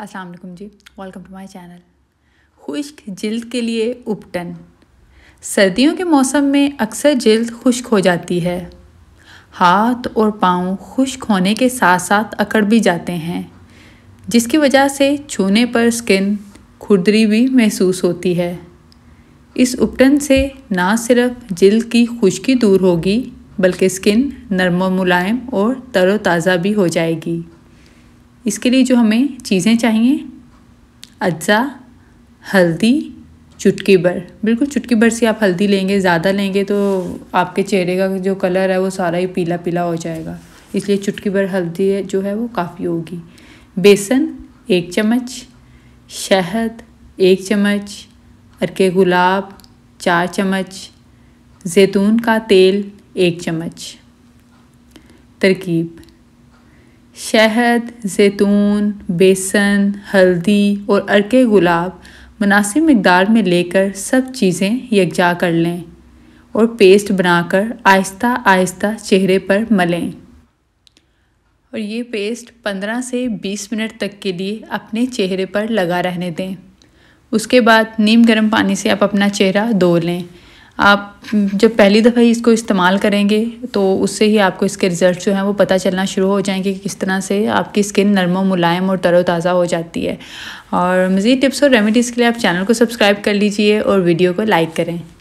अस्सलाम वालेकुम जी, वेलकम टू माय चैनल। खुश्क जल्द के लिए उबटन। सर्दियों के मौसम में अक्सर जल्द खुश्क हो जाती है। हाथ और पाँव खुश्क होने के साथ साथ अकड़ भी जाते हैं, जिसकी वजह से छूने पर स्किन खुरदरी भी महसूस होती है। इस उबटन से ना सिर्फ जल्द की खुश्की दूर होगी, बल्कि स्किन नरम मुलायम और तरोताज़ा भी हो जाएगी। इसके लिए जो हमें चीज़ें चाहिए, अज्जा, हल्दी, चुटकी भर, बिल्कुल चुटकी भर से आप हल्दी लेंगे। ज़्यादा लेंगे तो आपके चेहरे का जो कलर है वो सारा ही पीला पीला हो जाएगा, इसलिए चुटकी भर हल्दी जो है वो काफ़ी होगी। बेसन 1 चम्मच, शहद 1 चम्मच, अरके गुलाब 4 चम्मच, जैतून का तेल 1 चम्मच। तरकीब: शहद, जैतून, बेसन, हल्दी और अरके गुलाब मुनासिब मकदार में लेकर सब चीज़ें यकजा कर लें और पेस्ट बनाकर आहिस्ता आहिस्ता चेहरे पर मलें, और ये पेस्ट 15 से 20 मिनट तक के लिए अपने चेहरे पर लगा रहने दें। उसके बाद नीम गर्म पानी से आप अपना चेहरा धो लें। आप जब पहली दफ़ा ही इसको इस्तेमाल करेंगे तो उससे ही आपको इसके रिज़ल्ट जो हैं वो पता चलना शुरू हो जाएंगे कि किस तरह से आपकी स्किन नरम मुलायम और तरोताज़ा हो जाती है। और मज़ीद टिप्स और रेमेडीज़ के लिए आप चैनल को सब्सक्राइब कर लीजिए और वीडियो को लाइक करें।